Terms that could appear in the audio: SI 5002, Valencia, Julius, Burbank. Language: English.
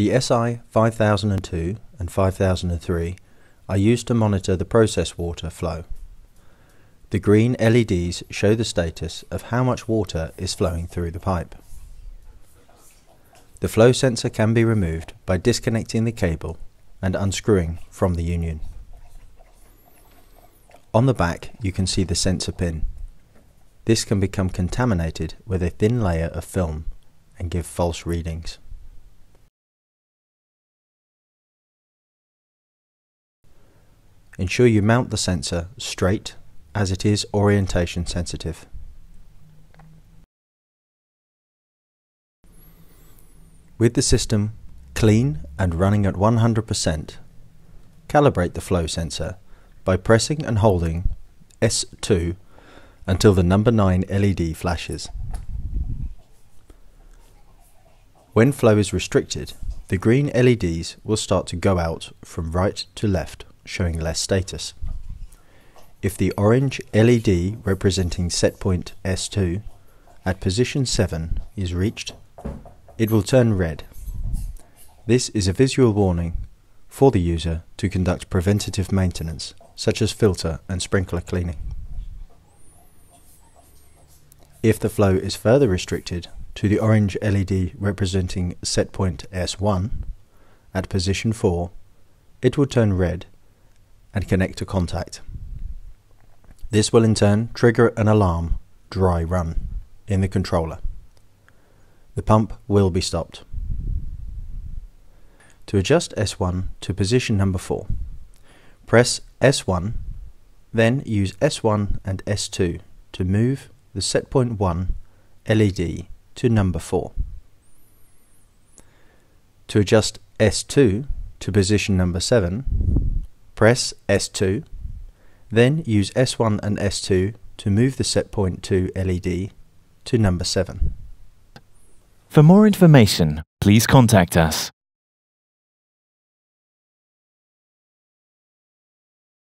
The SI 5002 and 5003 are used to monitor the process water flow. The green LEDs show the status of how much water is flowing through the pipe. The flow sensor can be removed by disconnecting the cable and unscrewing from the union. On the back you can see the sensor pin. This can become contaminated with a thin layer of film and give false readings. Ensure you mount the sensor straight, as it is orientation sensitive. With the system clean and running at 100%, calibrate the flow sensor by pressing and holding S2 until the number 9 LED flashes. When flow is restricted, the green LEDs will start to go out from right to left, showing less status. If the orange LED representing set point S2 at position 7 is reached, it will turn red. This is a visual warning for the user to conduct preventative maintenance, such as filter and sprinkler cleaning. If the flow is further restricted to the orange LED representing set point S1 at position 4, it will turn red and connect to contact. This will in turn trigger an alarm, dry run, in the controller. The pump will be stopped. To adjust S1 to position number 4, press S1, then use S1 and S2 to move the setpoint 1 LED to number 4. To adjust S2 to position number 7, press S2, then use S1 and S2 to move the setpoint 2 LED to number 7. For more information, please contact us.